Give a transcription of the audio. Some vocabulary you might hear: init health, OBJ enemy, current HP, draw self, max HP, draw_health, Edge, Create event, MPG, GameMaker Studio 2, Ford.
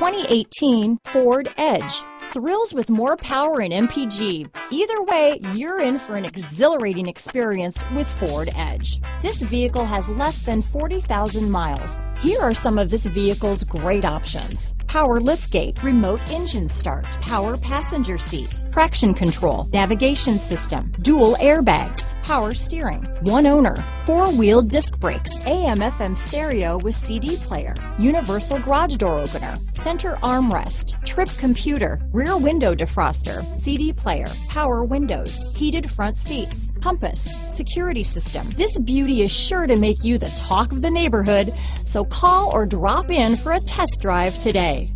2018 Ford Edge. Thrills with more power and MPG. Either way, you're in for an exhilarating experience with Ford Edge. This vehicle has less than 40,000 miles. Here are some of this vehicle's great options: power liftgate, remote engine start, power passenger seat, traction control, navigation system, dual airbags, power steering, one owner, four-wheel disc brakes, AM/FM stereo with CD player, universal garage door opener, center armrest, trip computer, rear window defroster, CD player, power windows, heated front seats, compass, security system. This beauty is sure to make you the talk of the neighborhood, so call or drop in for a test drive today.